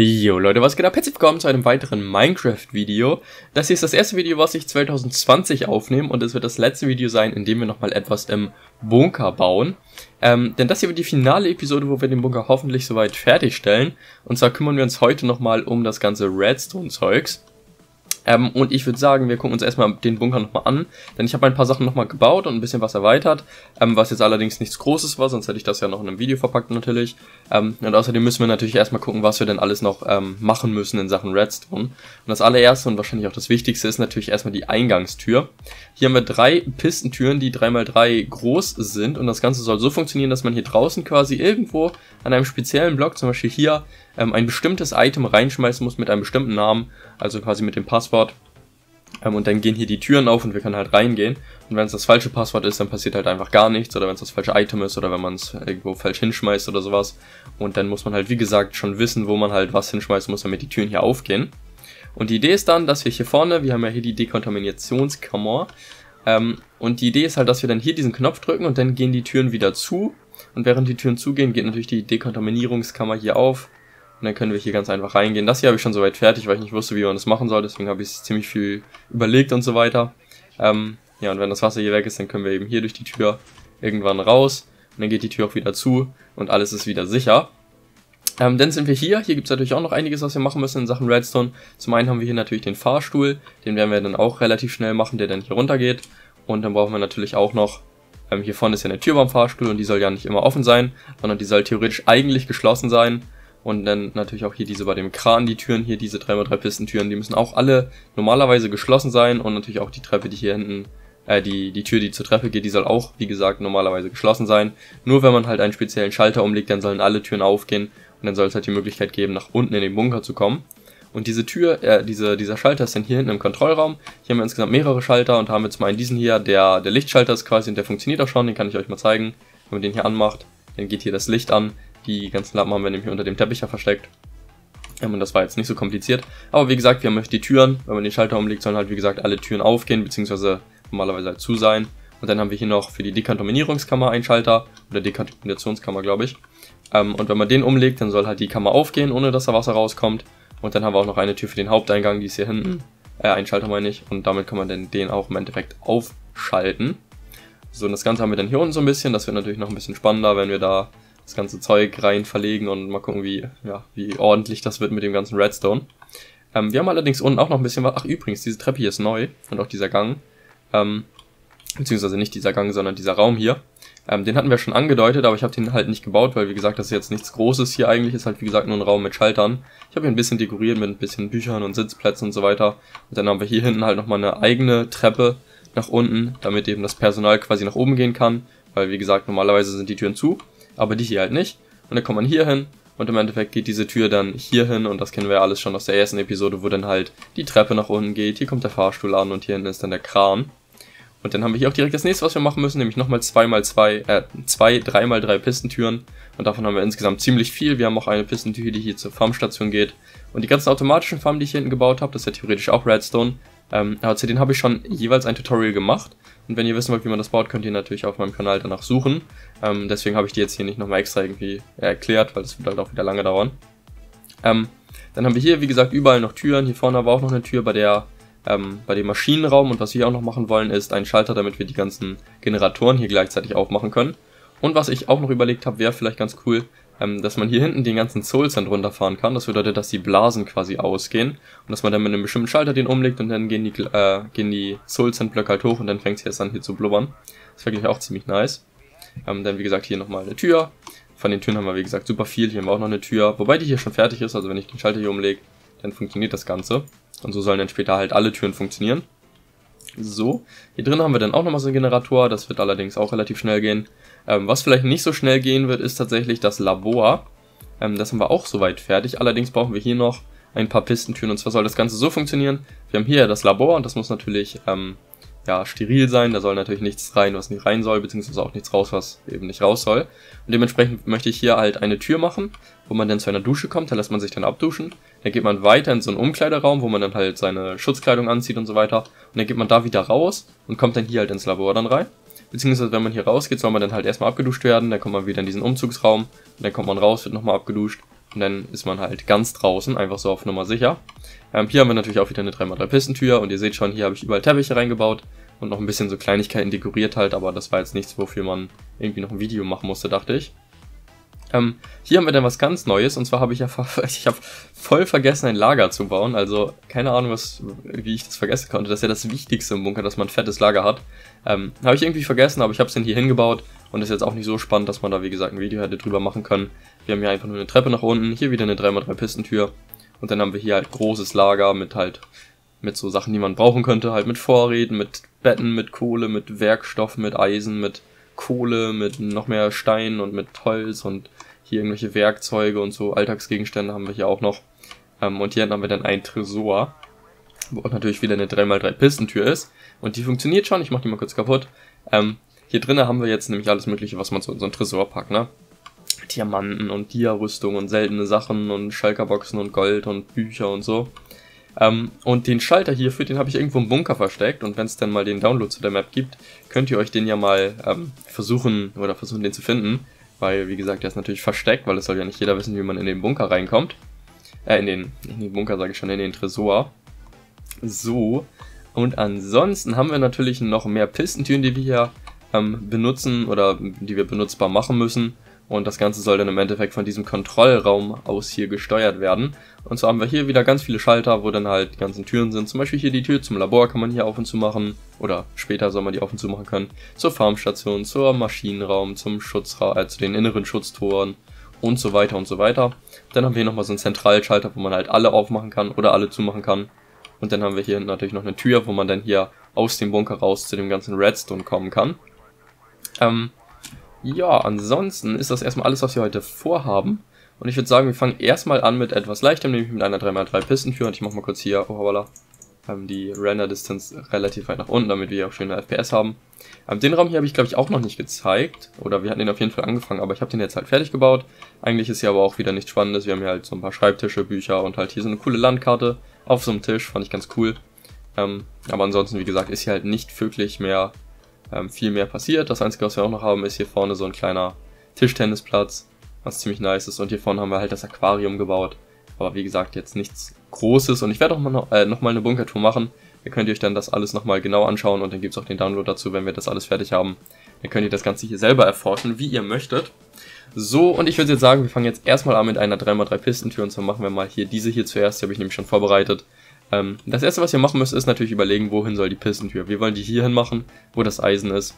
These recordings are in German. Jo Leute, was geht ab? Herzlich willkommen zu einem weiteren Minecraft-Video. Das hier ist das erste Video, was ich 2020 aufnehme und es wird das letzte Video sein, in dem wir nochmal etwas im Bunker bauen. Denn das hier wird die finale Episode, wo wir den Bunker hoffentlich soweit fertigstellen. Und zwar kümmern wir uns heute nochmal um das ganze Redstone-Zeugs. Und ich würde sagen, wir gucken uns erstmal den Bunker nochmal an, denn ich habe ein paar Sachen nochmal gebaut und ein bisschen was erweitert, was jetzt allerdings nichts Großes war, sonst hätte ich das ja noch in einem Video verpackt natürlich. Und außerdem müssen wir natürlich erstmal gucken, was wir denn alles noch machen müssen in Sachen Redstone. Und das allererste und wahrscheinlich auch das Wichtigste ist natürlich erstmal die Eingangstür. Hier haben wir 3 Pistentüren, die 3×3 groß sind und das Ganze soll so funktionieren, dass man hier draußen quasi irgendwo an einem speziellen Block, zum Beispiel hier, ein bestimmtes Item reinschmeißen muss mit einem bestimmten Namen, also quasi mit dem Passwort. Und dann gehen hier die Türen auf und wir können halt reingehen. Und wenn es das falsche Passwort ist, dann passiert halt einfach gar nichts. Oder wenn es das falsche Item ist oder wenn man es irgendwo falsch hinschmeißt oder sowas. Und dann muss man halt, wie gesagt, schon wissen, wo man halt was hinschmeißen muss, damit die Türen hier aufgehen. Und die Idee ist dann, dass wir hier vorne, wir haben ja hier die Dekontaminationskammer. Und die Idee ist halt, dass wir dann hier diesen Knopf drücken und dann gehen die Türen wieder zu. Und während die Türen zugehen, geht natürlich die Dekontaminierungskammer hier auf. Und dann können wir hier ganz einfach reingehen. Das hier habe ich schon soweit fertig, weil ich nicht wusste, wie man das machen soll. Deswegen habe ich ziemlich viel überlegt und so weiter. Ja, und wenn das Wasser hier weg ist, dann können wir eben hier durch die Tür irgendwann raus. Und dann geht die Tür auch wieder zu und alles ist wieder sicher. Dann sind wir hier. Hier gibt es natürlich auch noch einiges, was wir machen müssen in Sachen Redstone. Zum einen haben wir hier natürlich den Fahrstuhl. Den werden wir dann auch relativ schnell machen, der dann hier runter geht. Und dann brauchen wir natürlich auch noch... hier vorne ist ja eine Tür beim Fahrstuhl und die soll ja nicht immer offen sein, sondern die soll theoretisch eigentlich geschlossen sein. Und dann natürlich auch hier diese bei dem Kran, die Türen hier, diese 3×3 Pistentüren, die müssen auch alle normalerweise geschlossen sein. Und natürlich auch die Treppe, die hier hinten, die Tür, die zur Treppe geht, die soll auch, wie gesagt, normalerweise geschlossen sein. Nur wenn man halt einen speziellen Schalter umlegt, dann sollen alle Türen aufgehen. Und dann soll es halt die Möglichkeit geben, nach unten in den Bunker zu kommen. Und diese Tür, dieser Schalter ist dann hier hinten im Kontrollraum. Hier haben wir insgesamt mehrere Schalter und haben jetzt mal diesen hier, der Lichtschalter ist quasi und der funktioniert auch schon. Den kann ich euch mal zeigen, wenn man den hier anmacht. Dann geht hier das Licht an. Die ganzen Lappen haben wir nämlich unter dem Teppich ja versteckt. Und das war jetzt nicht so kompliziert. Aber wie gesagt, wir haben die Türen. Wenn man den Schalter umlegt, sollen halt wie gesagt alle Türen aufgehen, beziehungsweise normalerweise halt zu sein. Und dann haben wir hier noch für die Dekontaminierungskammer einen Schalter. Oder Dekontaminationskammer, glaube ich. Und wenn man den umlegt, dann soll halt die Kammer aufgehen, ohne dass da Wasser rauskommt. Und dann haben wir auch noch eine Tür für den Haupteingang, die ist hier hinten. Einen Schalter meine ich. Und damit kann man dann den auch im Endeffekt aufschalten. So, und das Ganze haben wir dann hier unten so ein bisschen. Das wird natürlich noch ein bisschen spannender, wenn wir da... das ganze Zeug rein verlegen und mal gucken, wie ordentlich das wird mit dem ganzen Redstone. Wir haben allerdings unten auch noch ein bisschen was... Ach übrigens, diese Treppe hier ist neu und auch dieser Gang. Beziehungsweise nicht dieser Gang, sondern dieser Raum hier. Den hatten wir schon angedeutet, aber ich habe den halt nicht gebaut, weil wie gesagt, das ist jetzt nichts Großes hier eigentlich. Ist halt wie gesagt nur ein Raum mit Schaltern. Ich habe hier ein bisschen dekoriert mit ein bisschen Büchern und Sitzplätzen und so weiter. Und dann haben wir hier hinten halt nochmal eine eigene Treppe nach unten, damit eben das Personal quasi nach oben gehen kann. Weil wie gesagt, normalerweise sind die Türen zu. Aber die hier halt nicht. Und dann kommt man hier hin und im Endeffekt geht diese Tür dann hier hin und das kennen wir ja alles schon aus der ersten Episode, wo dann halt die Treppe nach unten geht, hier kommt der Fahrstuhl an und hier hinten ist dann der Kran. Und dann haben wir hier auch direkt das nächste, was wir machen müssen, nämlich nochmal 3×3 Pistentüren und davon haben wir insgesamt ziemlich viel. Wir haben auch eine Pistentür, die hier zur Farmstation geht und die ganzen automatischen Farmen, die ich hier hinten gebaut habe, das ist ja theoretisch auch Redstone. Aber zu denen habe ich schon jeweils ein Tutorial gemacht. Und wenn ihr wissen wollt, wie man das baut, könnt ihr natürlich auf meinem Kanal danach suchen. Deswegen habe ich die jetzt hier nicht nochmal extra irgendwie erklärt, weil das wird halt auch wieder lange dauern. Dann haben wir hier, wie gesagt, überall noch Türen. Hier vorne war auch noch eine Tür bei dem Maschinenraum. Und was wir hier auch noch machen wollen, ist einen Schalter, damit wir die ganzen Generatoren hier gleichzeitig aufmachen können. Und was ich auch noch überlegt habe, wäre vielleicht ganz cool, dass man hier hinten den ganzen Soul Sand runterfahren kann. Das bedeutet, dass die Blasen quasi ausgehen und dass man dann mit einem bestimmten Schalter den umlegt und dann gehen die Soul Sand Blöcke halt hoch und dann fängt es erst an hier zu blubbern. Das wäre wirklich auch ziemlich nice. Dann wie gesagt hier nochmal eine Tür. Von den Türen haben wir wie gesagt super viel. Hier haben wir auch noch eine Tür, wobei die hier schon fertig ist. Also wenn ich den Schalter hier umlege, dann funktioniert das Ganze. Und so sollen dann später halt alle Türen funktionieren. So, hier drin haben wir dann auch nochmal so einen Generator, das wird allerdings auch relativ schnell gehen. Was vielleicht nicht so schnell gehen wird, ist tatsächlich das Labor. Das haben wir auch soweit fertig, allerdings brauchen wir hier noch ein paar Pistentüren und zwar soll das Ganze so funktionieren. Wir haben hier das Labor und das muss natürlich steril sein, da soll natürlich nichts rein, was nicht rein soll, beziehungsweise auch nichts raus, was eben nicht raus soll. Und dementsprechend möchte ich hier halt eine Tür machen, wo man dann zu einer Dusche kommt, da lässt man sich dann abduschen. Dann geht man weiter in so einen Umkleideraum, wo man dann halt seine Schutzkleidung anzieht und so weiter. Und dann geht man da wieder raus und kommt dann hier halt ins Labor dann rein. Beziehungsweise wenn man hier rausgeht, soll man dann halt erstmal abgeduscht werden, dann kommt man wieder in diesen Umzugsraum. Und dann kommt man raus, wird nochmal abgeduscht Und dann ist man halt ganz draußen, einfach so auf Nummer sicher. Hier haben wir natürlich auch wieder eine 3×3 Pistentür und ihr seht schon, hier habe ich überall Teppiche reingebaut und noch ein bisschen so Kleinigkeiten dekoriert halt, aber das war jetzt nichts, wofür man irgendwie noch ein Video machen musste, dachte ich. Hier haben wir dann was ganz Neues, und zwar habe ich ja voll vergessen, ein Lager zu bauen, also keine Ahnung, wie ich das vergessen konnte. Das ist ja das Wichtigste im Bunker, dass man ein fettes Lager hat. Habe ich irgendwie vergessen, aber ich habe es dann hier hingebaut und ist jetzt auch nicht so spannend, dass man da wie gesagt ein Video hätte drüber machen können. Wir haben hier einfach nur eine Treppe nach unten, hier wieder eine 3×3 Pistentür und dann haben wir hier halt großes Lager mit so Sachen, die man brauchen könnte, halt mit Vorräten, mit Betten, mit Kohle, mit Werkstoff, mit Eisen, mit Kohle, mit noch mehr Stein und mit Holz und hier irgendwelche Werkzeuge und so Alltagsgegenstände haben wir hier auch noch. Und hier haben wir dann einen Tresor, wo auch natürlich wieder eine 3×3 Pistentür ist und die funktioniert schon, ich mache die mal kurz kaputt. Hier drinnen haben wir jetzt nämlich alles mögliche, was man so in so einen Tresor packt, ne? Diamanten und Dia-Rüstung und seltene Sachen und Schalkerboxen und Gold und Bücher und so. Und den Schalter hierfür, den habe ich irgendwo im Bunker versteckt und wenn es dann mal den Download zu der Map gibt, könnt ihr euch den ja mal versuchen den zu finden, weil wie gesagt, der ist natürlich versteckt, weil es soll ja nicht jeder wissen, wie man in den Bunker reinkommt. In den Bunker sage ich schon, in den Tresor. So, und ansonsten haben wir natürlich noch mehr Pistentüren, die wir hier benutzen oder die wir benutzbar machen müssen, und das Ganze soll dann im Endeffekt von diesem Kontrollraum aus hier gesteuert werden. Und so haben wir hier wieder ganz viele Schalter, wo dann halt die ganzen Türen sind, zum Beispiel hier die Tür zum Labor kann man hier auf und zu machen oder später soll man die auf und zu machen können, zur Farmstation, zur Maschinenraum, zum Schutzraum, zu den inneren Schutztoren und so weiter und so weiter. Dann haben wir hier nochmal so einen Zentralschalter, wo man halt alle aufmachen kann oder alle zumachen kann. Und dann haben wir hier natürlich noch eine Tür, wo man dann hier aus dem Bunker raus zu dem ganzen Redstone kommen kann. Ja, ansonsten ist das erstmal alles, was wir heute vorhaben. Und ich würde sagen, wir fangen erstmal an mit etwas Leichtem, nämlich mit einer 3×3 Pistentür. Und ich mache mal kurz hier, die Render Distance relativ weit nach unten, damit wir hier auch schöne FPS haben. Den Raum hier habe ich, glaube ich, auch noch nicht gezeigt. Oder wir hatten den auf jeden Fall angefangen, aber ich habe den jetzt halt fertig gebaut. Eigentlich ist hier aber auch wieder nichts Spannendes. Wir haben hier halt so ein paar Schreibtische, Bücher und halt hier so eine coole Landkarte auf so einem Tisch. Fand ich ganz cool. Aber ansonsten, wie gesagt, ist hier halt nicht wirklich mehr... viel mehr passiert. Das einzige, was wir auch noch haben, ist hier vorne so ein kleiner Tischtennisplatz, was ziemlich nice ist, und hier vorne haben wir halt das Aquarium gebaut, aber wie gesagt, jetzt nichts Großes, und ich werde auch noch mal eine Bunkertour machen, da könnt ihr euch dann das alles nochmal genau anschauen und dann gibt es auch den Download dazu, wenn wir das alles fertig haben, dann könnt ihr das Ganze hier selber erforschen, wie ihr möchtet. So, und ich würde jetzt sagen, wir fangen jetzt erstmal an mit einer 3×3 Pistentür, und zwar machen wir mal hier diese hier zuerst, die habe ich nämlich schon vorbereitet. Das erste, was ihr machen müsst, ist natürlich überlegen, wohin soll die Pistentür. Wir wollen die hier hin machen, wo das Eisen ist.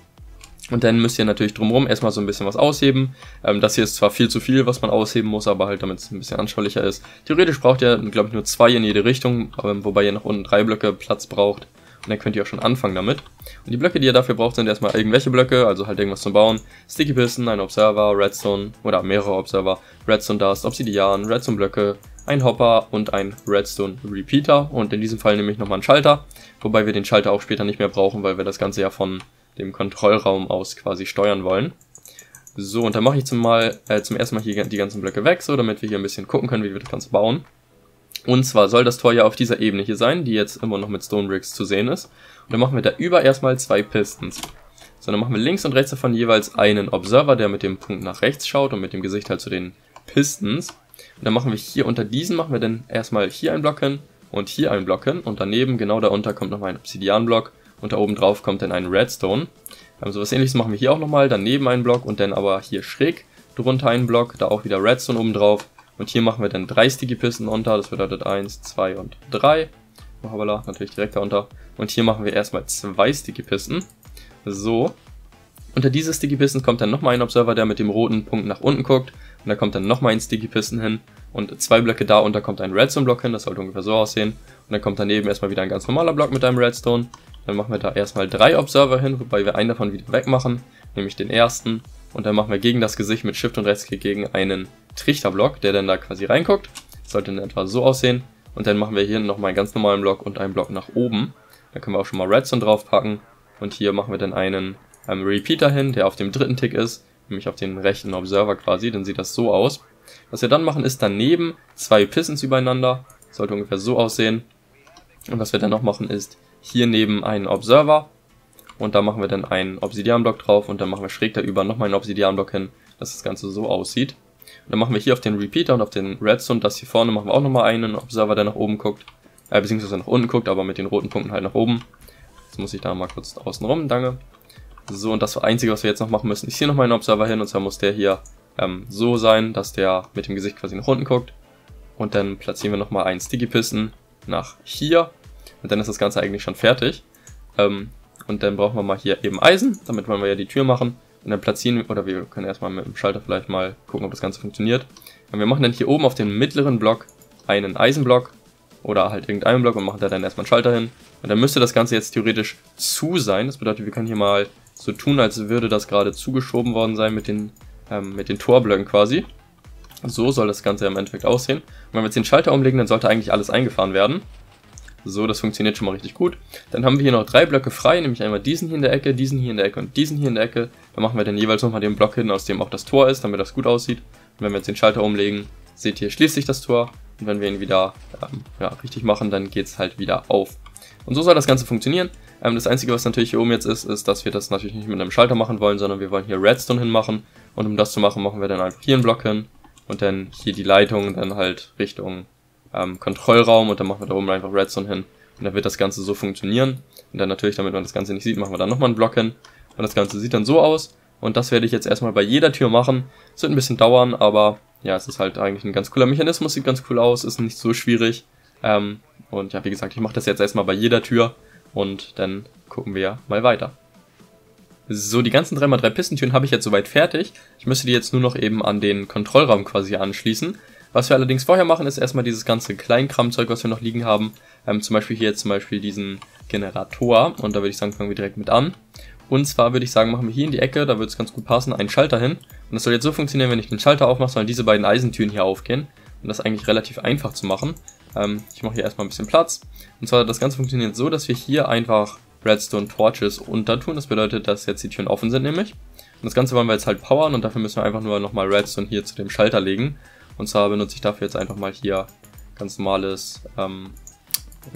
Und dann müsst ihr natürlich drumherum erstmal so ein bisschen was ausheben. Das hier ist zwar viel zu viel, was man ausheben muss, aber halt damit es ein bisschen anschaulicher ist. Theoretisch braucht ihr, glaube ich, nur 2 in jede Richtung, wobei ihr nach unten 3 Blöcke Platz braucht. Und dann könnt ihr auch schon anfangen damit. Und die Blöcke, die ihr dafür braucht, sind erstmal irgendwelche Blöcke, also halt irgendwas zum Bauen. Sticky Piston, ein Observer, Redstone, oder mehrere Observer, Redstone Dust, Obsidian, Redstone Blöcke, ein Hopper und ein Redstone Repeater. Und in diesem Fall nehme ich nochmal einen Schalter, wobei wir den Schalter auch später nicht mehr brauchen, weil wir das Ganze ja von dem Kontrollraum aus quasi steuern wollen. So, und dann mache ich zum ersten Mal hier die ganzen Blöcke weg, so damit wir hier ein bisschen gucken können, wie wir das Ganze bauen. Und zwar soll das Tor ja auf dieser Ebene hier sein, die jetzt immer noch mit Stone Bricks zu sehen ist. Und dann machen wir da über erstmal 2 Pistons. So, dann machen wir links und rechts davon jeweils einen Observer, der mit dem Punkt nach rechts schaut und mit dem Gesicht halt zu den Pistons. Und dann machen wir hier unter diesen, machen wir dann erstmal hier einen Block hin und hier einen Block hin. Und daneben, genau darunter, kommt nochmal ein Obsidian-Block und da oben drauf kommt dann ein Redstone. So was Ähnliches machen wir hier auch nochmal, daneben einen Block und dann aber hier schräg drunter einen Block, da auch wieder Redstone oben drauf. Und hier machen wir dann 3 Sticky Pisten unter, das bedeutet 1, 2 und 3. Hoppala, natürlich direkt darunter. Und hier machen wir erstmal 2 Sticky Pisten. So. Unter diese Sticky Pisten kommt dann nochmal ein Observer, der mit dem roten Punkt nach unten guckt. Und da kommt dann nochmal ein Sticky Pisten hin. Und 2 Blöcke darunter kommt ein Redstone Block hin, das sollte ungefähr so aussehen. Und dann kommt daneben erstmal wieder ein ganz normaler Block mit einem Redstone. Dann machen wir da erstmal 3 Observer hin, wobei wir einen davon wieder wegmachen, nämlich den ersten. Und dann machen wir gegen das Gesicht mit Shift und Rechtsklick gegen einen Trichterblock, der dann da quasi reinguckt. Das sollte dann etwa so aussehen. Und dann machen wir hier nochmal einen ganz normalen Block und einen Block nach oben. Da können wir auch schon mal Redstone draufpacken. Und hier machen wir dann einen Repeater hin, der auf dem dritten Tick ist, nämlich auf den rechten Observer quasi. Dann sieht das so aus. Was wir dann machen, ist daneben 2 Pistons übereinander. Das sollte ungefähr so aussehen. Und was wir dann noch machen, ist hier neben einen Observer. Und da machen wir dann einen Obsidianblock drauf und dann machen wir schräg darüber nochmal einen Obsidianblock hin, dass das Ganze so aussieht. Dann machen wir hier auf den Repeater und auf den Redstone, das hier vorne machen wir auch nochmal einen Observer, der nach oben guckt. Beziehungsweise nach unten guckt, aber mit den roten Punkten halt nach oben. Jetzt muss ich da mal kurz außen rum, danke. So, und das Einzige, was wir jetzt noch machen müssen, ist hier nochmal einen Observer hin. Und zwar muss der hier so sein, dass der mit dem Gesicht quasi nach unten guckt. Und dann platzieren wir nochmal einen Sticky Piston nach hier. Und dann ist das Ganze eigentlich schon fertig. Und dann brauchen wir mal hier eben Eisen. Damit wollen wir ja die Tür machen. Und dann platzieren wir, oder wir können erstmal mit dem Schalter vielleicht mal gucken, ob das Ganze funktioniert. Und wir machen dann hier oben auf den mittleren Block einen Eisenblock. Oder halt irgendeinen Block und machen da dann erstmal einen Schalter hin. Und dann müsste das Ganze jetzt theoretisch zu sein. Das bedeutet, wir können hier mal so tun, als würde das gerade zugeschoben worden sein mit den Torblöcken quasi. So soll das Ganze im Endeffekt aussehen. Und wenn wir jetzt den Schalter umlegen, dann sollte eigentlich alles eingefahren werden. So, das funktioniert schon mal richtig gut. Dann haben wir hier noch drei Blöcke frei, nämlich einmal diesen hier in der Ecke, diesen hier in der Ecke und diesen hier in der Ecke. Da machen wir dann jeweils nochmal den Block hin, aus dem auch das Tor ist, damit das gut aussieht. Und wenn wir jetzt den Schalter umlegen, seht ihr, schließt sich das Tor. Und wenn wir ihn wieder richtig machen, dann geht es halt wieder auf. Und so soll das Ganze funktionieren. Das Einzige, was natürlich hier oben jetzt ist, ist, dass wir das natürlich nicht mit einem Schalter machen wollen, sondern wir wollen hier Redstone hinmachen. Und um das zu machen, machen wir dann einfach hier einen Block hin. Und dann hier die Leitung, dann halt Richtung Kontrollraum. Und dann machen wir da oben einfach Redstone hin. Und dann wird das Ganze so funktionieren. Und dann natürlich, damit man das Ganze nicht sieht, machen wir dann nochmal einen Block hin. Und das Ganze sieht dann so aus. Und das werde ich jetzt erstmal bei jeder Tür machen. Es wird ein bisschen dauern, aber ja, es ist halt eigentlich ein ganz cooler Mechanismus. Sieht ganz cool aus, ist nicht so schwierig. Und ja, wie gesagt, ich mache das jetzt erstmal bei jeder Tür. Und dann gucken wir mal weiter. So, die ganzen 3×3 Pistentüren habe ich jetzt soweit fertig. Ich müsste die jetzt nur noch eben an den Kontrollraum quasi anschließen. Was wir allerdings vorher machen, ist erstmal dieses ganze Kleinkramzeug, was wir noch liegen haben. Zum Beispiel hier jetzt diesen Generator. Und da würde ich sagen, fangen wir direkt mit an. Und zwar würde ich sagen, machen wir hier in die Ecke, da wird es ganz gut passen, einen Schalter hin. Und das soll jetzt so funktionieren, wenn ich den Schalter aufmache, sollen diese beiden Eisentüren hier aufgehen. Und das ist eigentlich relativ einfach zu machen. Ich mache hier erstmal ein bisschen Platz. Und zwar das Ganze funktioniert so, dass wir hier einfach Redstone Torches untertun. Das bedeutet, dass jetzt die Türen offen sind nämlich. Und das Ganze wollen wir jetzt halt powern und dafür müssen wir einfach nur nochmal Redstone hier zu dem Schalter legen. Und zwar benutze ich dafür jetzt einfach mal hier ganz normales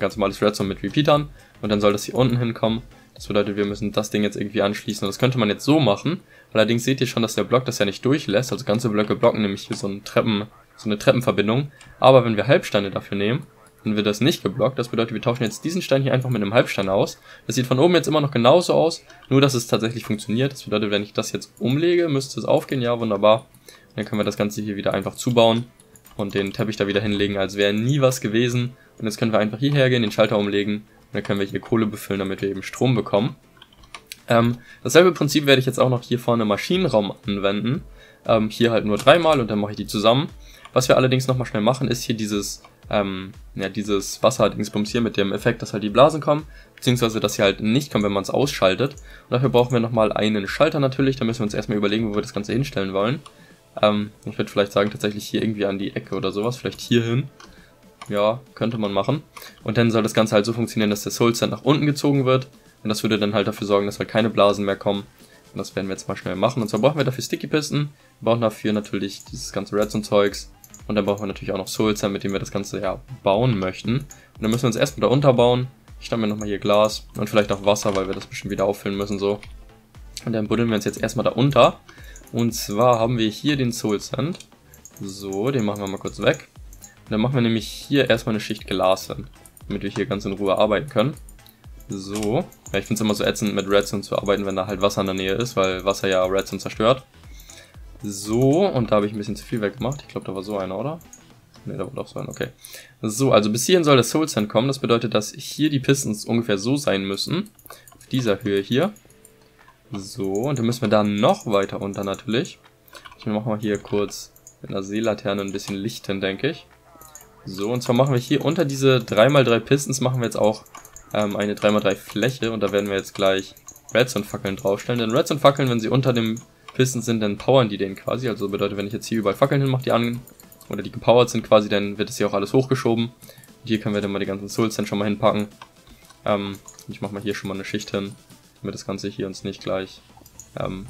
Redstone mit Repeatern. Und dann soll das hier unten hinkommen. Das bedeutet, wir müssen das Ding jetzt irgendwie anschließen und das könnte man jetzt so machen. Allerdings seht ihr schon, dass der Block das ja nicht durchlässt. Also ganze Blöcke blocken nämlich hier so eine Treppenverbindung. Aber wenn wir Halbsteine dafür nehmen, dann wird das nicht geblockt. Das bedeutet, wir tauschen jetzt diesen Stein hier einfach mit einem Halbstein aus. Das sieht von oben jetzt immer noch genauso aus, nur dass es tatsächlich funktioniert. Das bedeutet, wenn ich das jetzt umlege, müsste es aufgehen. Ja, wunderbar. Dann können wir das Ganze hier wieder einfach zubauen und den Teppich da wieder hinlegen, als wäre nie was gewesen. Und jetzt können wir einfach hierher gehen, den Schalter umlegen. Dann können wir hier Kohle befüllen, damit wir eben Strom bekommen. Dasselbe Prinzip werde ich jetzt auch noch hier vorne im Maschinenraum anwenden. Hier halt nur dreimal und dann mache ich die zusammen. Was wir allerdings nochmal schnell machen, ist hier dieses Wasserdingsbums hier mit dem Effekt, dass halt die Blasen kommen. Beziehungsweise, dass sie halt nicht kommen, wenn man es ausschaltet. Und dafür brauchen wir nochmal einen Schalter natürlich. Da müssen wir uns erstmal überlegen, wo wir das Ganze hinstellen wollen. Ich würde vielleicht sagen, tatsächlich hier irgendwie an die Ecke oder sowas. Vielleicht hier hin. Ja, könnte man machen. Und dann soll das Ganze halt so funktionieren, dass der Soul Sand nach unten gezogen wird. Und das würde dann halt dafür sorgen, dass halt keine Blasen mehr kommen. Und das werden wir jetzt mal schnell machen. Und zwar brauchen wir dafür Sticky Pisten. Wir brauchen dafür natürlich dieses ganze Redstone-Zeugs. Und dann brauchen wir natürlich auch noch Soul Sand, mit dem wir das Ganze ja bauen möchten. Und dann müssen wir uns erstmal da unterbauen. Ich schnappe mir nochmal hier Glas und vielleicht auch Wasser, weil wir das bestimmt wieder auffüllen müssen so. Und dann buddeln wir uns jetzt erstmal da unter. Und zwar haben wir hier den Soul Sand. So, den machen wir mal kurz weg. Und dann machen wir nämlich hier erstmal eine Schicht Glas hin, damit wir hier ganz in Ruhe arbeiten können. So, ja, ich finde es immer so ätzend mit Redstone zu arbeiten, wenn da halt Wasser in der Nähe ist, weil Wasser ja Redstone zerstört. So, und da habe ich ein bisschen zu viel weggemacht. Ich glaube, da war so einer, oder? Ne, da war doch so einer, okay. So, also bis hierhin soll das Soul Sand kommen. Das bedeutet, dass hier die Pistons ungefähr so sein müssen. Auf dieser Höhe hier. So, und dann müssen wir da noch weiter unter natürlich. Ich mache mal hier kurz mit einer Seelaterne ein bisschen Licht hin, denke ich. So, und zwar machen wir hier unter diese 3×3 Pistons machen wir jetzt auch eine 3×3 Fläche und da werden wir jetzt gleich Redstone-Fackeln draufstellen. Denn Redstone-Fackeln, wenn sie unter dem Piston sind, dann powern die den quasi. Also bedeutet, wenn ich jetzt hier überall Fackeln hinmache, die an oder die gepowert sind quasi, dann wird es hier auch alles hochgeschoben. Und hier können wir dann mal die ganzen Souls dann schon mal hinpacken. Ich mache mal hier schon mal eine Schicht hin, damit das Ganze hier uns nicht gleich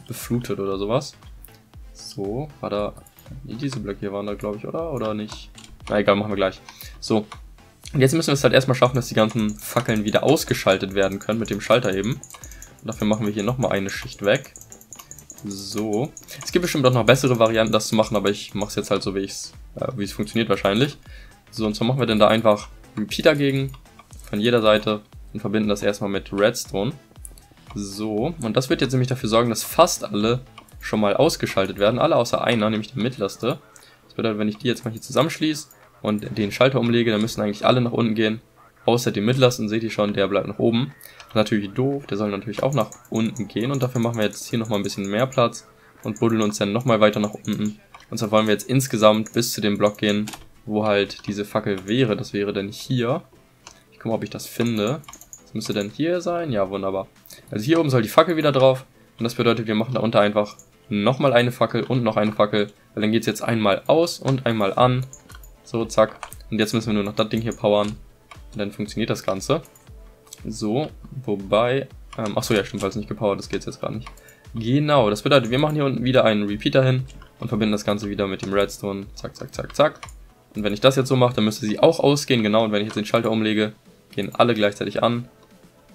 beflutet oder sowas. So, war da... Nee, diese Blöcke hier waren da, glaube ich, oder? Oder nicht? Na egal, machen wir gleich. So, und jetzt müssen wir es halt erstmal schaffen, dass die ganzen Fackeln wieder ausgeschaltet werden können mit dem Schalter eben. Und dafür machen wir hier nochmal eine Schicht weg. So. Es gibt bestimmt auch noch bessere Varianten, das zu machen, aber ich mache es jetzt halt so, wie es funktioniert wahrscheinlich. So, und zwar machen wir dann da einfach einen Pi dagegen, von jeder Seite, und verbinden das erstmal mit Redstone. So, und das wird jetzt nämlich dafür sorgen, dass fast alle schon mal ausgeschaltet werden, alle außer einer, nämlich der mittlerste. Das bedeutet, wenn ich die jetzt mal hier zusammenschließe und den Schalter umlege, dann müssen eigentlich alle nach unten gehen, außer dem mittlersten, seht ihr schon, der bleibt nach oben. Das ist natürlich doof, der soll natürlich auch nach unten gehen, und dafür machen wir jetzt hier nochmal ein bisschen mehr Platz und buddeln uns dann nochmal weiter nach unten. Und zwar wollen wir jetzt insgesamt bis zu dem Block gehen, wo halt diese Fackel wäre. Das wäre dann hier. Ich gucke mal, ob ich das finde. Das müsste dann hier sein. Ja, wunderbar. Also hier oben soll die Fackel wieder drauf, und das bedeutet, wir machen da unten einfach nochmal eine Fackel und noch eine Fackel, weil dann geht es jetzt einmal aus und einmal an. So, zack. Und jetzt müssen wir nur noch das Ding hier powern. Und dann funktioniert das Ganze. So, wobei... Achso, ja stimmt, weil es nicht gepowert ist, geht es jetzt gerade nicht. Genau, das bedeutet, wir machen hier unten wieder einen Repeater hin und verbinden das Ganze wieder mit dem Redstone. Zack, zack, zack, zack. Und wenn ich das jetzt so mache, dann müsste sie auch ausgehen, genau. Und wenn ich jetzt den Schalter umlege, gehen alle gleichzeitig an.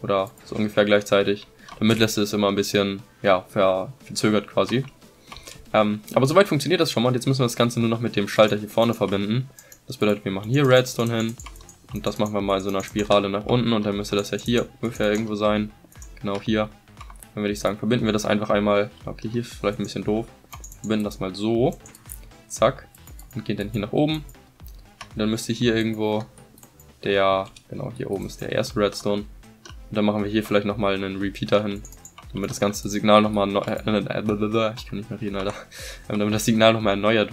Oder so ungefähr gleichzeitig. Damit lässt es immer ein bisschen, ja, verzögert quasi. Aber soweit funktioniert das schon mal. Und jetzt müssen wir das Ganze nur noch mit dem Schalter hier vorne verbinden. Das bedeutet, wir machen hier Redstone hin. Und das machen wir mal in so einer Spirale nach unten. Und dann müsste das ja hier ungefähr irgendwo sein. Genau hier. Dann würde ich sagen, verbinden wir das einfach einmal. Okay, hier ist vielleicht ein bisschen doof. Verbinden das mal so. Zack. Und gehen dann hier nach oben. Und dann müsste hier irgendwo der... Genau, hier oben ist der erste Redstone. Und dann machen wir hier vielleicht nochmal einen Repeater hin, damit das ganze Signal nochmal erneuert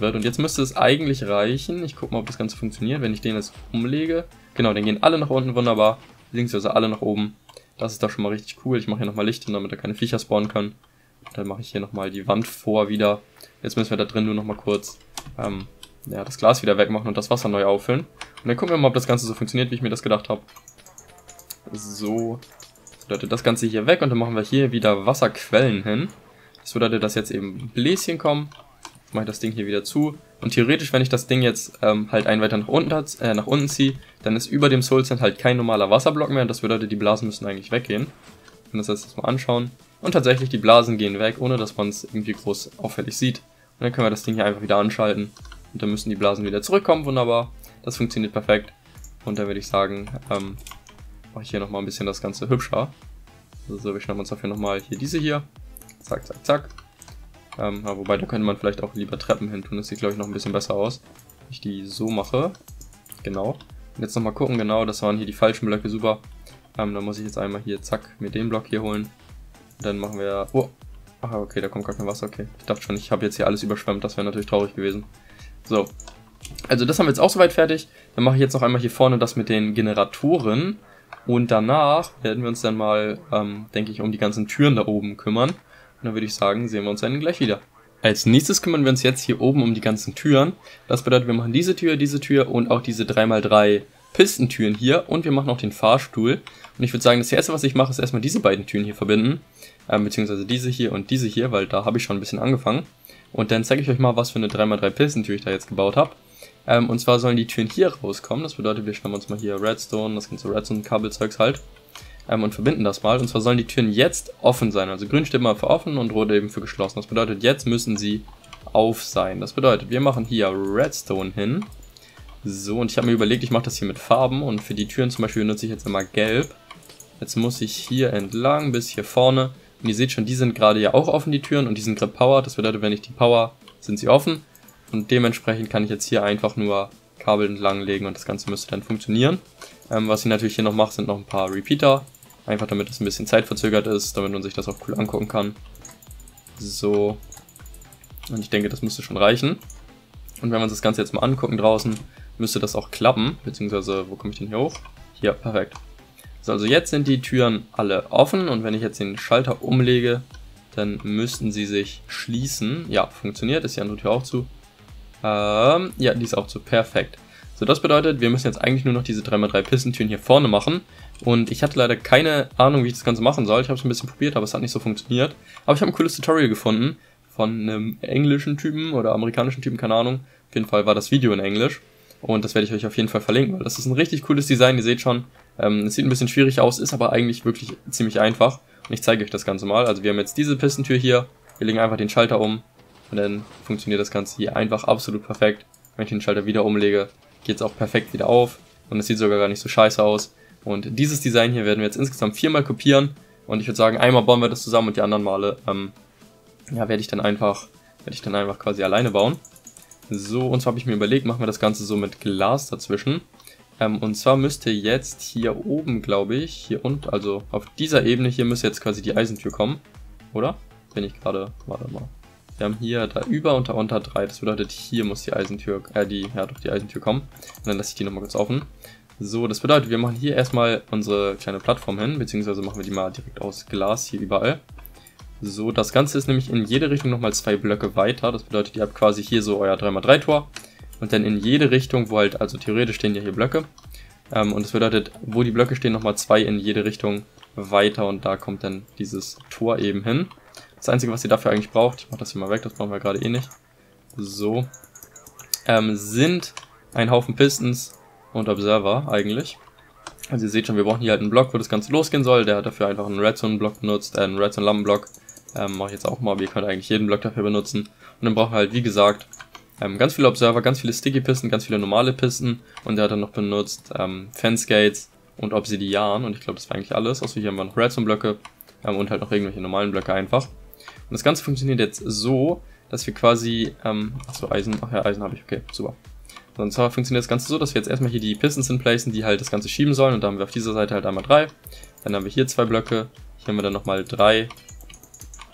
wird. Und jetzt müsste es eigentlich reichen. Ich gucke mal, ob das Ganze funktioniert, wenn ich den jetzt umlege. Genau, dann gehen alle nach unten, wunderbar. Links also alle nach oben. Das ist doch schon mal richtig cool. Ich mache hier nochmal Licht hin, damit da keine Viecher spawnen können. Und dann mache ich hier nochmal die Wand vor wieder. Jetzt müssen wir da drin nur nochmal kurz ja, das Glas wieder wegmachen und das Wasser neu auffüllen. Und dann gucken wir mal, ob das Ganze so funktioniert, wie ich mir das gedacht habe. So, das bedeutet das Ganze hier weg, und dann machen wir hier wieder Wasserquellen hin. Das bedeutet, dass jetzt eben Bläschen kommen. Jetzt mache ich das Ding hier wieder zu. Und theoretisch, wenn ich das Ding jetzt halt einen weiter nach unten ziehe, dann ist über dem Soul Sand halt kein normaler Wasserblock mehr. Und das bedeutet, die Blasen müssen eigentlich weggehen. Wenn wir das jetzt mal anschauen. Und tatsächlich, die Blasen gehen weg, ohne dass man es irgendwie groß auffällig sieht. Und dann können wir das Ding hier einfach wieder anschalten. Und dann müssen die Blasen wieder zurückkommen, wunderbar. Das funktioniert perfekt. Und dann würde ich sagen, mache ich hier nochmal ein bisschen das Ganze hübscher. Also wir schnappen uns dafür nochmal hier diese hier. Zack, zack, zack. Wobei, da könnte man vielleicht auch lieber Treppen hin tun. Das sieht, glaube ich, noch ein bisschen besser aus. Wenn ich die so mache. Genau. Und jetzt nochmal gucken, genau, das waren hier die falschen Blöcke, super. Dann muss ich jetzt einmal hier, zack, mir den Block hier holen. Dann machen wir... Oh! Ach, okay, da kommt gar kein Wasser, okay. Ich dachte schon, ich habe jetzt hier alles überschwemmt. Das wäre natürlich traurig gewesen. So. Also das haben wir jetzt auch soweit fertig. Dann mache ich jetzt noch einmal hier vorne das mit den Generatoren. Und danach werden wir uns dann mal, denke ich, um die ganzen Türen da oben kümmern. Und dann würde ich sagen, sehen wir uns dann gleich wieder. Als nächstes kümmern wir uns jetzt hier oben um die ganzen Türen. Das bedeutet, wir machen diese Tür und auch diese 3×3 Pistentüren hier. Und wir machen auch den Fahrstuhl. Und ich würde sagen, das erste, was ich mache, ist erstmal diese beiden Türen hier verbinden. Beziehungsweise diese hier und diese hier, weil da habe ich schon ein bisschen angefangen. Und dann zeige ich euch mal, was für eine 3×3 Pistentür ich da jetzt gebaut habe. Und zwar sollen die Türen hier rauskommen, das bedeutet, wir schnappen uns mal hier Redstone, das ganze Redstone-Kabelzeugs halt, und verbinden das mal. Und zwar sollen die Türen jetzt offen sein, also grün steht mal für offen und rot eben für geschlossen. Das bedeutet, jetzt müssen sie auf sein. Das bedeutet, wir machen hier Redstone hin. So, und ich habe mir überlegt, ich mache das hier mit Farben, und für die Türen zum Beispiel nutze ich jetzt immer gelb. Jetzt muss ich hier entlang bis hier vorne, und ihr seht schon, die sind gerade ja auch offen, die Türen, und die sind gepowered. Das bedeutet, wenn ich die power, sind sie offen. Und dementsprechend kann ich jetzt hier einfach nur Kabel entlang legen und das Ganze müsste dann funktionieren. Was ich natürlich hier noch mache, sind noch ein paar Repeater. Einfach damit es ein bisschen zeitverzögert ist, damit man sich das auch cool angucken kann. So. Und ich denke, das müsste schon reichen. Und wenn wir uns das Ganze jetzt mal angucken draußen, müsste das auch klappen. Beziehungsweise, wo komme ich denn hier hoch? Hier, perfekt. So, also jetzt sind die Türen alle offen, und wenn ich jetzt den Schalter umlege, dann müssten sie sich schließen. Ja, funktioniert. Ist die andere Tür auch zu? Ja, die ist auch so perfekt. So, das bedeutet, wir müssen jetzt eigentlich nur noch diese 3×3 Pistentüren hier vorne machen. Und ich hatte leider keine Ahnung, wie ich das Ganze machen soll. Ich habe es ein bisschen probiert, aber es hat nicht so funktioniert. Aber ich habe ein cooles Tutorial gefunden von einem englischen Typen oder amerikanischen Typen, keine Ahnung. Auf jeden Fall war das Video in Englisch. Und das werde ich euch auf jeden Fall verlinken, weil das ist ein richtig cooles Design, ihr seht schon. Es sieht ein bisschen schwierig aus, ist aber eigentlich wirklich ziemlich einfach. Und ich zeige euch das Ganze mal. Also wir haben jetzt diese Pistentür hier. Wir legen einfach den Schalter um und dann funktioniert das Ganze hier einfach absolut perfekt. Wenn ich den Schalter wieder umlege, geht es auch perfekt wieder auf und es sieht sogar gar nicht so scheiße aus. Und dieses Design hier werden wir jetzt insgesamt 4-mal kopieren und ich würde sagen, einmal bauen wir das zusammen und die anderen Male ja, werde ich dann einfach quasi alleine bauen. So, und zwar habe ich mir überlegt, machen wir das Ganze so mit Glas dazwischen. Und zwar müsste jetzt hier oben, glaube ich, hier unten, also auf dieser Ebene hier müsste jetzt quasi die Eisentür kommen, oder? Bin ich gerade, warte mal. Wir haben hier da über und da unter 3, das bedeutet, hier muss die Eisentür, die Eisentür kommen. Und dann lasse ich die nochmal kurz offen. So, das bedeutet, wir machen hier erstmal unsere kleine Plattform hin, beziehungsweise machen wir die mal direkt aus Glas hier überall. So, das Ganze ist nämlich in jede Richtung nochmal 2 Blöcke weiter, das bedeutet, ihr habt quasi hier so euer 3×3 Tor. Und dann in jede Richtung, wo halt, also theoretisch stehen ja hier Blöcke. Und das bedeutet, wo die Blöcke stehen, nochmal 2 in jede Richtung weiter und da kommt dann dieses Tor eben hin. Das Einzige, was ihr dafür eigentlich braucht, ich mach das hier mal weg, das brauchen wir gerade eh nicht. So, sind ein Haufen Pistons und Observer eigentlich. Also ihr seht schon, wir brauchen hier halt einen Block, wo das Ganze losgehen soll. Der hat dafür einfach einen Redstone-Block benutzt, einen Redstone-Lampen-Block. Mache ich jetzt auch mal, aber ihr könnt eigentlich jeden Block dafür benutzen. Und dann brauchen wir halt, wie gesagt, ganz viele Observer, ganz viele Sticky Pisten, ganz viele normale Pisten und der hat dann noch benutzt Fence-Gates und Obsidian und ich glaube, das war eigentlich alles. Außer hier haben wir noch Redstone-Blöcke und halt noch irgendwelche normalen Blöcke einfach. Und das Ganze funktioniert jetzt so, dass wir quasi, achso, Eisen, ach ja, Eisen habe ich, okay, super. Und zwar funktioniert das Ganze so, dass wir jetzt erstmal hier die Pistons hinplacen, die halt das Ganze schieben sollen und da haben wir auf dieser Seite halt einmal 3, dann haben wir hier 2 Blöcke, hier haben wir dann nochmal 3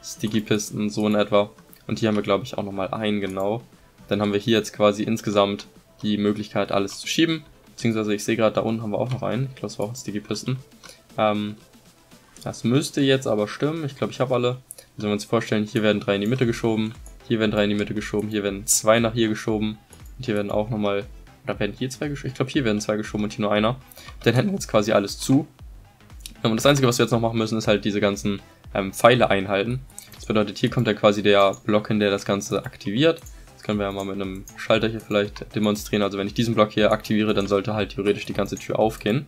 Sticky Pisten, so in etwa und hier haben wir glaube ich auch nochmal einen, genau. Dann haben wir hier jetzt quasi insgesamt die Möglichkeit, alles zu schieben. Beziehungsweise ich sehe gerade, da unten haben wir auch noch einen. Ich glaube, es war auch ein Sticky Piston. Das müsste jetzt aber stimmen. Ich glaube, ich habe alle. Also wenn wir uns vorstellen, hier werden 3 in die Mitte geschoben. Hier werden 3 in die Mitte geschoben. Hier werden 2 nach hier geschoben. Und hier werden auch nochmal... Oder werden hier 2 geschoben? Ich glaube, hier werden 2 geschoben und hier nur einer. Dann hätten wir jetzt quasi alles zu. Und das Einzige, was wir jetzt noch machen müssen, ist halt diese ganzen Pfeile einhalten. Das bedeutet, hier kommt dann quasi der Block hin, der das Ganze aktiviert. Können wir ja mal mit einem Schalter hier vielleicht demonstrieren. Also wenn ich diesen Block hier aktiviere, dann sollte halt theoretisch die ganze Tür aufgehen.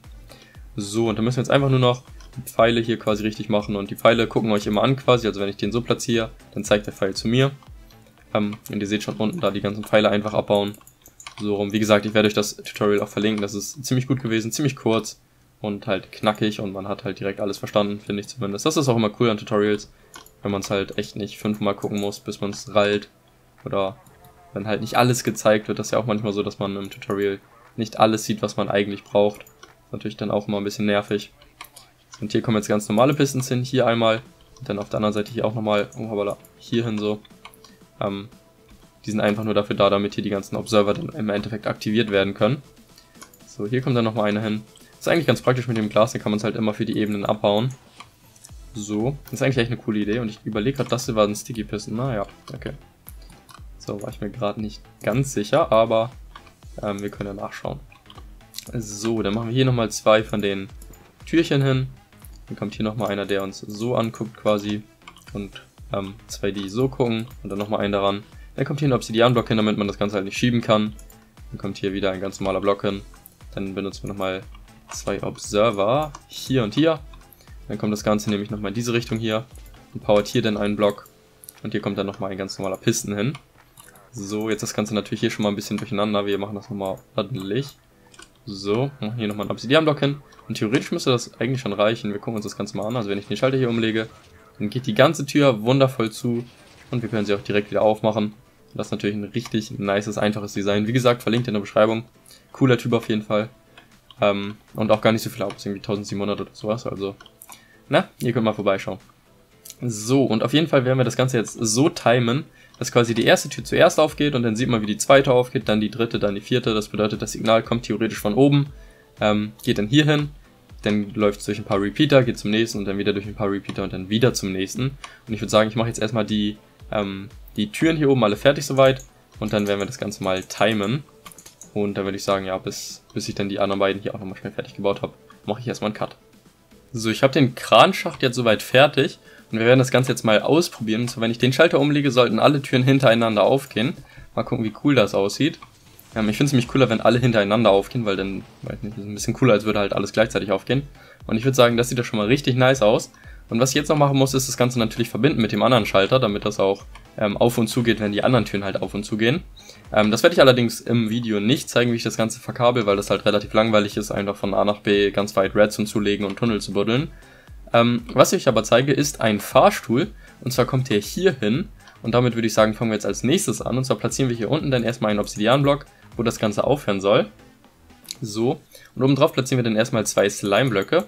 So, und dann müssen wir jetzt einfach nur noch die Pfeile hier quasi richtig machen. Und die Pfeile gucken euch immer an quasi. Also wenn ich den so platziere, dann zeigt der Pfeil zu mir. Und ihr seht schon unten da die ganzen Pfeile einfach abbauen. So rum. Wie gesagt, ich werde euch das Tutorial auch verlinken. Das ist ziemlich gut gewesen, ziemlich kurz und halt knackig. Und man hat halt direkt alles verstanden, finde ich zumindest. Das ist auch immer cool an Tutorials, wenn man es halt echt nicht 5-mal gucken muss, bis man es rallt oder... Wenn halt nicht alles gezeigt wird, das ist ja auch manchmal so, dass man im Tutorial nicht alles sieht, was man eigentlich braucht. Ist natürlich dann auch immer ein bisschen nervig. Und hier kommen jetzt ganz normale Pistons hin, hier einmal. Und dann auf der anderen Seite hier auch nochmal, hier hin so. Die sind einfach nur dafür da, damit hier die ganzen Observer dann im Endeffekt aktiviert werden können. So, hier kommt dann nochmal einer hin. Ist eigentlich ganz praktisch mit dem Glas, da kann man es halt immer für die Ebenen abbauen. So, das ist eigentlich echt eine coole Idee. Und ich überlege gerade, das hier war ein Sticky Piston. Naja, okay. So, war ich mir gerade nicht ganz sicher, aber wir können ja nachschauen. So, dann machen wir hier nochmal 2 von den Türchen hin. Dann kommt hier nochmal einer, der uns so anguckt quasi. Und 2, die so gucken. Und dann nochmal einen daran. Dann kommt hier ein Obsidianblock hin, damit man das Ganze halt nicht schieben kann. Dann kommt hier wieder ein ganz normaler Block hin. Dann benutzen wir nochmal 2 Observer. Hier und hier. Dann kommt das Ganze nämlich nochmal in diese Richtung hier. Und powert hier dann einen Block. Und hier kommt dann nochmal ein ganz normaler Pisten hin. So, jetzt das Ganze natürlich hier schon mal ein bisschen durcheinander. Wir machen das nochmal ordentlich. So, machen hier nochmal einen Obsidianblock hin. Und theoretisch müsste das eigentlich schon reichen. Wir gucken uns das Ganze mal an. Also wenn ich den Schalter hier umlege, dann geht die ganze Tür wundervoll zu. Und wir können sie auch direkt wieder aufmachen. Das ist natürlich ein richtig nices, einfaches Design. Wie gesagt, verlinkt in der Beschreibung. Cooler Typ auf jeden Fall. Und auch gar nicht so viel ab. Irgendwie 1700 oder sowas. Also, na, ihr könnt mal vorbeischauen. So, und auf jeden Fall werden wir das Ganze jetzt so timen, dass quasi die erste Tür zuerst aufgeht und dann sieht man, wie die zweite aufgeht, dann die dritte, dann die vierte. Das bedeutet, das Signal kommt theoretisch von oben, geht dann hier hin, dann läuft es durch ein paar Repeater, geht zum nächsten und dann wieder durch ein paar Repeater und dann wieder zum nächsten. Und ich würde sagen, ich mache jetzt erstmal die Türen hier oben alle fertig soweit und dann werden wir das Ganze mal timen. Und dann würde ich sagen, ja, bis ich dann die anderen beiden hier auch nochmal schnell fertig gebaut habe, mache ich erstmal einen Cut. So, ich habe den Kranschacht jetzt soweit fertig. Und wir werden das Ganze jetzt mal ausprobieren. Und zwar, wenn ich den Schalter umlege, sollten alle Türen hintereinander aufgehen. Mal gucken, wie cool das aussieht. Ich finde es nämlich cooler, wenn alle hintereinander aufgehen, weil dann, weiß nicht, ist ein bisschen cooler, als würde halt alles gleichzeitig aufgehen. Und ich würde sagen, das sieht doch schon mal richtig nice aus. Und was ich jetzt noch machen muss, ist das Ganze natürlich verbinden mit dem anderen Schalter, damit das auch auf und zu geht, wenn die anderen Türen halt auf und zu gehen. Das werde ich allerdings im Video nicht zeigen, wie ich das Ganze verkabel, weil das halt relativ langweilig ist, einfach von A nach B ganz weit Redstone zulegen und Tunnel zu buddeln. Was ich aber zeige, ist ein Fahrstuhl, und zwar kommt der hier hin, und damit würde ich sagen, fangen wir jetzt als nächstes an, und zwar platzieren wir hier unten dann erstmal einen Obsidianblock, wo das Ganze aufhören soll. So, und oben drauf platzieren wir dann erstmal 2 Slime-Blöcke.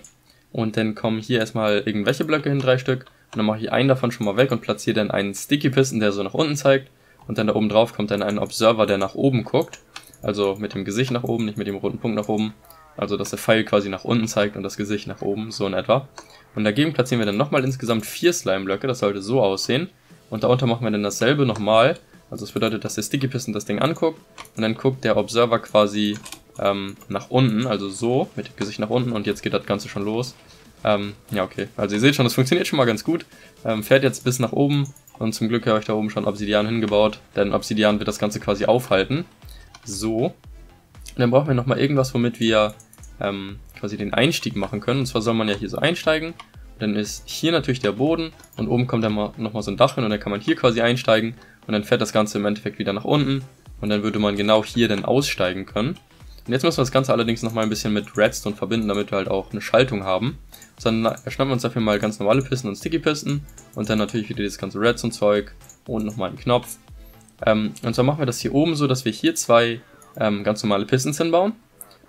Und dann kommen hier erstmal irgendwelche Blöcke hin, 3 Stück. Und dann mache ich einen davon schon mal weg und platziere dann einen Sticky Piston, der so nach unten zeigt. Und dann da oben drauf kommt dann ein Observer, der nach oben guckt. Also mit dem Gesicht nach oben, nicht mit dem roten Punkt nach oben. Also dass der Pfeil quasi nach unten zeigt und das Gesicht nach oben, so in etwa. Und dagegen platzieren wir dann nochmal insgesamt 4 Slime-Blöcke, das sollte so aussehen. Und darunter machen wir dann dasselbe nochmal. Also das bedeutet, dass der Sticky Piston das Ding anguckt. Und dann guckt der Observer quasi nach unten, also so, mit dem Gesicht nach unten, und jetzt geht das Ganze schon los. Ja, okay, also ihr seht schon, das funktioniert schon mal ganz gut. Fährt jetzt bis nach oben, und zum Glück habe ich da oben schon Obsidian hingebaut, denn Obsidian wird das Ganze quasi aufhalten. So, und dann brauchen wir nochmal irgendwas, womit wir quasi den Einstieg machen können, und zwar soll man ja hier so einsteigen, und dann ist hier natürlich der Boden, und oben kommt dann nochmal so ein Dach hin, und dann kann man hier quasi einsteigen, und dann fährt das Ganze im Endeffekt wieder nach unten, und dann würde man genau hier dann aussteigen können. Und jetzt müssen wir das Ganze allerdings nochmal ein bisschen mit Redstone verbinden, damit wir halt auch eine Schaltung haben. Also dann schnappen wir uns dafür mal ganz normale Pisten und Sticky Pisten und dann natürlich wieder dieses ganze Redstone-Zeug und nochmal einen Knopf. Und zwar machen wir das hier oben so, dass wir hier 2 ganz normale Pistons hinbauen.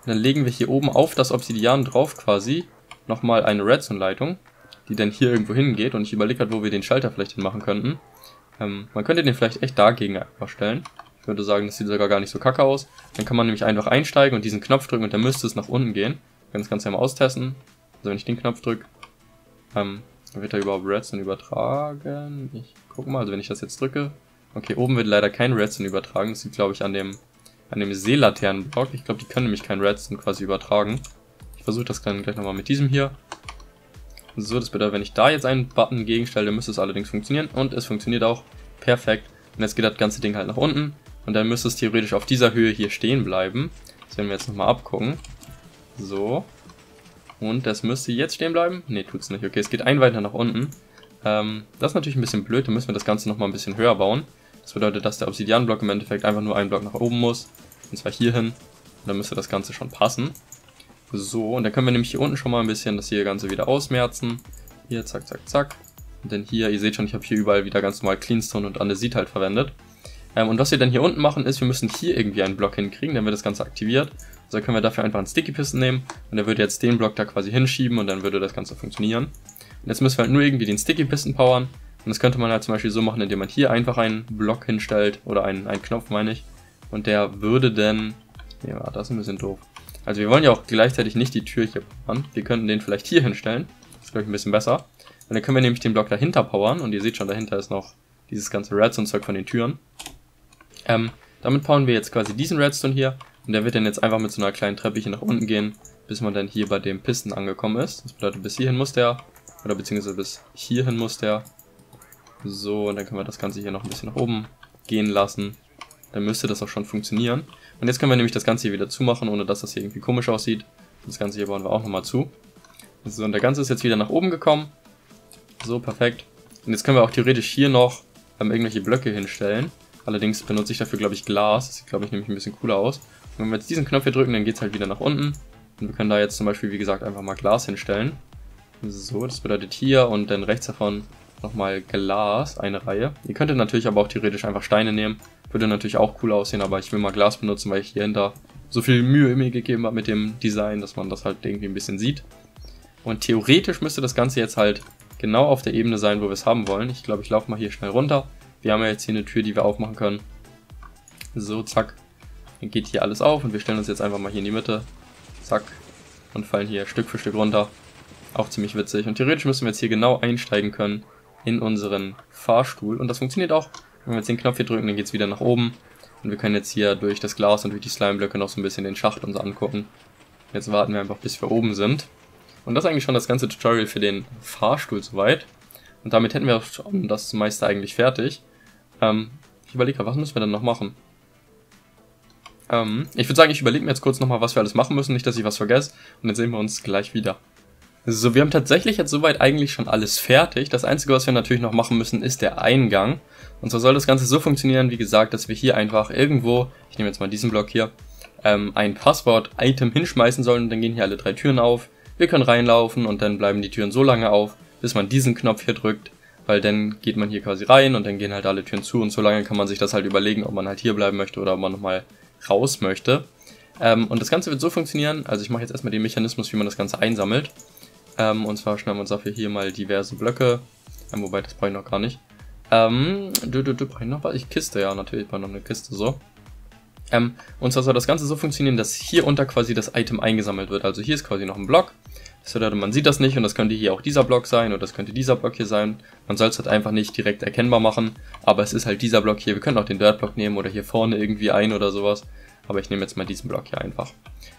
Und dann legen wir hier oben auf das Obsidian drauf quasi nochmal eine Redstone-Leitung, die dann hier irgendwo hingeht, und ich überlege halt, wo wir den Schalter vielleicht hin machen könnten. Man könnte den vielleicht echt dagegen einfach stellen. Ich würde sagen, das sieht sogar gar nicht so kacke aus. Dann kann man nämlich einfach einsteigen und diesen Knopf drücken und dann müsste es nach unten gehen. Wir können das Ganze ja mal austesten. Also wenn ich den Knopf drücke, wird da überhaupt Redstone übertragen? Ich gucke mal, also wenn ich das jetzt drücke. Okay, oben wird leider kein Redstone übertragen. Das liegt, glaube ich, an dem Seelaternenblock. Ich glaube, die können nämlich kein Redstone quasi übertragen. Ich versuche das dann gleich nochmal mit diesem hier. So, das bedeutet, wenn ich da jetzt einen Button gegenstelle, müsste es allerdings funktionieren. Und es funktioniert auch perfekt. Und jetzt geht das ganze Ding halt nach unten. Und dann müsste es theoretisch auf dieser Höhe hier stehen bleiben. Das werden wir jetzt nochmal abgucken. So. Und das müsste jetzt stehen bleiben. Ne, tut's nicht. Okay, es geht ein weiter nach unten. Das ist natürlich ein bisschen blöd. Dann müssen wir das Ganze nochmal ein bisschen höher bauen. Das bedeutet, dass der Obsidianblock im Endeffekt einfach nur einen Block nach oben muss. Und zwar hier hin. Und dann müsste das Ganze schon passen. So, und dann können wir nämlich hier unten schon mal ein bisschen das hier Ganze wieder ausmerzen. Hier, zack, zack, zack. Und dann hier, ihr seht schon, ich habe hier überall wieder ganz normal Cleanstone und Andesit halt verwendet. Und was wir dann hier unten machen ist, wir müssen hier irgendwie einen Block hinkriegen, dann wird das Ganze aktiviert. Also können wir dafür einfach einen Sticky Piston nehmen und der würde jetzt den Block da quasi hinschieben und dann würde das Ganze funktionieren. Und jetzt müssen wir halt nur irgendwie den Sticky Piston powern. Und das könnte man halt zum Beispiel so machen, indem man hier einfach einen Block hinstellt oder einen Knopf, meine ich. Und der würde dann... Ja, das ist ein bisschen doof. Also wir wollen ja auch gleichzeitig nicht die Tür hier powern. Wir könnten den vielleicht hier hinstellen. Das ist, glaube ich, ein bisschen besser. Und dann können wir nämlich den Block dahinter powern und ihr seht schon, dahinter ist noch dieses ganze Redstone-Zeug von den Türen. Damit powern wir jetzt quasi diesen Redstone hier und der wird dann jetzt einfach mit so einer kleinen Treppe hier nach unten gehen, bis man dann hier bei dem Pisten angekommen ist. Das bedeutet, bis hierhin muss der, oder beziehungsweise bis hierhin muss der. So, und dann können wir das Ganze hier noch ein bisschen nach oben gehen lassen. Dann müsste das auch schon funktionieren. Und jetzt können wir nämlich das Ganze hier wieder zumachen, ohne dass das hier irgendwie komisch aussieht. Das Ganze hier bauen wir auch nochmal zu. So, und der Ganze ist jetzt wieder nach oben gekommen. So, perfekt. Und jetzt können wir auch theoretisch hier noch irgendwelche Blöcke hinstellen. Allerdings benutze ich dafür, glaube ich, Glas. Das sieht, glaube ich, nämlich ein bisschen cooler aus. Und wenn wir jetzt diesen Knopf hier drücken, dann geht es halt wieder nach unten. Und wir können da jetzt zum Beispiel, wie gesagt, einfach mal Glas hinstellen. So, das bedeutet hier und dann rechts davon nochmal Glas, eine Reihe. Ihr könntet natürlich aber auch theoretisch einfach Steine nehmen. Würde natürlich auch cool aussehen, aber ich will mal Glas benutzen, weil ich hier hinter so viel Mühe mir gegeben habe mit dem Design, dass man das halt irgendwie ein bisschen sieht. Und theoretisch müsste das Ganze jetzt halt genau auf der Ebene sein, wo wir es haben wollen. Ich glaube, ich laufe mal hier schnell runter. Wir haben ja jetzt hier eine Tür, die wir aufmachen können. So, zack. Dann geht hier alles auf und wir stellen uns jetzt einfach mal hier in die Mitte. Zack. Und fallen hier Stück für Stück runter. Auch ziemlich witzig. Und theoretisch müssen wir jetzt hier genau einsteigen können in unseren Fahrstuhl. Und das funktioniert auch. Wenn wir jetzt den Knopf hier drücken, dann geht es wieder nach oben. Und wir können jetzt hier durch das Glas und durch die Slime-Blöcke noch so ein bisschen den Schacht uns angucken. Jetzt warten wir einfach, bis wir oben sind. Und das ist eigentlich schon das ganze Tutorial für den Fahrstuhl soweit. Und damit hätten wir auch schon das meiste eigentlich fertig. Ich überlege, was müssen wir dann noch machen? Ich würde sagen, ich überlege mir jetzt kurz nochmal, was wir alles machen müssen, nicht, dass ich was vergesse. Und dann sehen wir uns gleich wieder. So, wir haben tatsächlich jetzt soweit eigentlich schon alles fertig. Das Einzige, was wir natürlich noch machen müssen, ist der Eingang. Und zwar soll das Ganze so funktionieren, wie gesagt, dass wir hier einfach irgendwo, ich nehme jetzt mal diesen Block hier, ein Passwort-Item hinschmeißen sollen und dann gehen hier alle drei Türen auf. Wir können reinlaufen und dann bleiben die Türen so lange auf, bis man diesen Knopf hier drückt, weil dann geht man hier quasi rein und dann gehen halt alle Türen zu und so lange kann man sich das halt überlegen, ob man halt hier bleiben möchte oder ob man nochmal raus möchte. Und das Ganze wird so funktionieren, also ich mache jetzt erstmal den Mechanismus, wie man das Ganze einsammelt. Und zwar schneiden wir uns dafür hier mal diverse Blöcke. Wobei, das brauche ich noch gar nicht. Brauche ich noch was? Kiste, ja, natürlich brauche ich noch eine Kiste, so. Und zwar soll das Ganze so funktionieren, dass hier unter quasi das Item eingesammelt wird. Also hier ist quasi noch ein Block. Das bedeutet, man sieht das nicht und das könnte hier auch dieser Block sein oder das könnte dieser Block hier sein. Man soll es halt einfach nicht direkt erkennbar machen, aber es ist halt dieser Block hier. Wir können auch den Dirt-Block nehmen oder hier vorne irgendwie ein oder sowas. Aber ich nehme jetzt mal diesen Block hier einfach.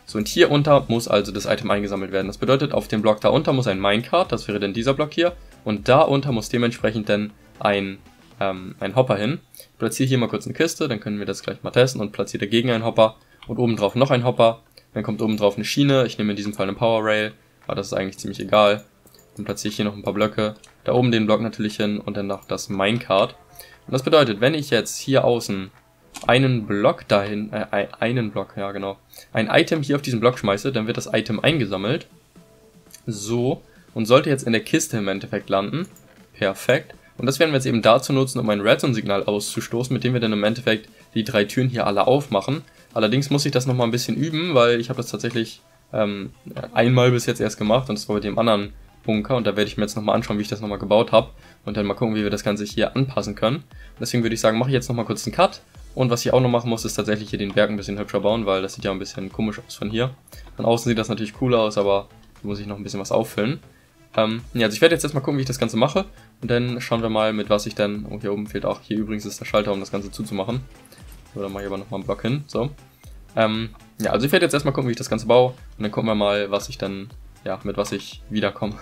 So, und hier unter muss also das Item eingesammelt werden. Das bedeutet, auf dem Block da unter muss ein Minecart, das wäre dann dieser Block hier. Und da unter muss dementsprechend dann ein Hopper hin. Ich platziere hier mal kurz eine Kiste, dann können wir das gleich mal testen und platziere dagegen einen Hopper. Und obendrauf noch ein Hopper. Dann kommt obendrauf eine Schiene, ich nehme in diesem Fall eine Power Rail, aber das ist eigentlich ziemlich egal. Dann platziere ich hier noch ein paar Blöcke, da oben den Block natürlich hin und dann noch das Minecart. Und das bedeutet, wenn ich jetzt hier außen ein Item hier auf diesen Block schmeiße, dann wird das Item eingesammelt. So, und sollte jetzt in der Kiste im Endeffekt landen. Perfekt. Und das werden wir jetzt eben dazu nutzen, um ein Redstone-Signal auszustoßen, mit dem wir dann im Endeffekt die drei Türen hier alle aufmachen. Allerdings muss ich das nochmal ein bisschen üben, weil ich habe das tatsächlich einmal bis jetzt erst gemacht und das war bei dem anderen Bunker und da werde ich mir jetzt nochmal anschauen, wie ich das nochmal gebaut habe und dann mal gucken, wie wir das Ganze hier anpassen können. Deswegen würde ich sagen, mache ich jetzt nochmal kurz einen Cut. Und was ich auch noch machen muss, ist tatsächlich hier den Berg ein bisschen hübscher bauen, weil das sieht ja ein bisschen komisch aus von hier. Von außen sieht das natürlich cool aus, aber da muss ich noch ein bisschen was auffüllen. Ja, also ich werde jetzt erstmal gucken, wie ich das Ganze mache. Und dann schauen wir mal, mit was ich dann... Und hier oben fehlt auch... Hier übrigens ist der Schalter, um das Ganze zuzumachen. So, dann mache ich aber nochmal einen Block hin. So. Ja, also ich werde jetzt erstmal gucken, wie ich das Ganze baue. Und dann gucken wir mal, was ich dann... Ja, mit was ich wiederkomme.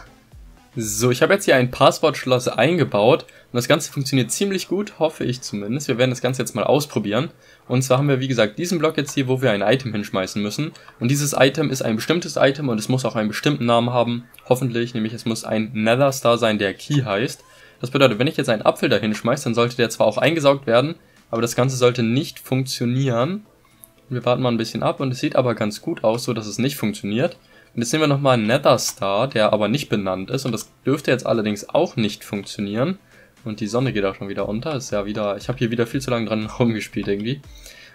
So, ich habe jetzt hier ein Passwortschloss eingebaut und das Ganze funktioniert ziemlich gut, hoffe ich zumindest. Wir werden das Ganze jetzt mal ausprobieren. Und zwar haben wir, wie gesagt, diesen Block jetzt hier, wo wir ein Item hinschmeißen müssen. Und dieses Item ist ein bestimmtes Item und es muss auch einen bestimmten Namen haben, hoffentlich. Nämlich es muss ein Nether Star sein, der Key heißt. Das bedeutet, wenn ich jetzt einen Apfel da hinschmeiße, dann sollte der zwar auch eingesaugt werden, aber das Ganze sollte nicht funktionieren. Wir warten mal ein bisschen ab und es sieht aber ganz gut aus, so dass es nicht funktioniert. Und jetzt nehmen wir nochmal einen Nether Star, der aber nicht benannt ist. Und das dürfte jetzt allerdings auch nicht funktionieren. Und die Sonne geht auch schon wieder unter. Ist ja wieder, ich habe hier wieder viel zu lange dran rumgespielt irgendwie.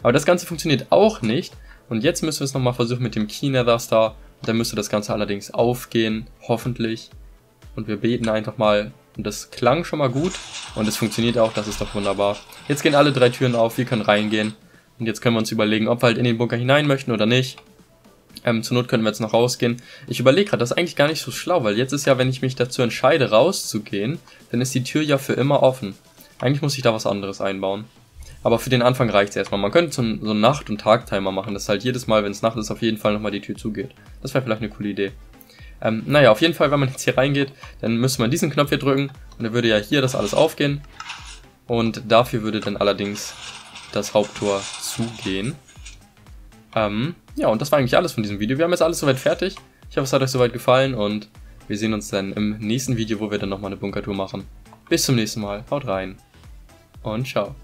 Aber das Ganze funktioniert auch nicht. Und jetzt müssen wir es nochmal versuchen mit dem Key Nether Star. Und dann müsste das Ganze allerdings aufgehen, hoffentlich. Und wir beten einfach mal. Und das klang schon mal gut. Und es funktioniert auch, das ist doch wunderbar. Jetzt gehen alle drei Türen auf, wir können reingehen. Und jetzt können wir uns überlegen, ob wir halt in den Bunker hinein möchten oder nicht. Zur Not können wir jetzt noch rausgehen. Ich überlege gerade, das ist eigentlich gar nicht so schlau, weil jetzt ist ja, wenn ich mich dazu entscheide, rauszugehen, dann ist die Tür ja für immer offen. Eigentlich muss ich da was anderes einbauen. Aber für den Anfang reicht es erstmal. Man könnte so einen Nacht- und Tagtimer machen, dass halt jedes Mal, wenn es Nacht ist, auf jeden Fall nochmal die Tür zugeht. Das wäre vielleicht eine coole Idee. Naja, auf jeden Fall, wenn man jetzt hier reingeht, dann müsste man diesen Knopf hier drücken und dann würde ja hier das alles aufgehen. Und dafür würde dann allerdings das Haupttor zugehen. Ja, und das war eigentlich alles von diesem Video. Wir haben jetzt alles soweit fertig. Ich hoffe, es hat euch soweit gefallen und wir sehen uns dann im nächsten Video, wo wir dann nochmal eine Bunkertour machen. Bis zum nächsten Mal, haut rein und ciao.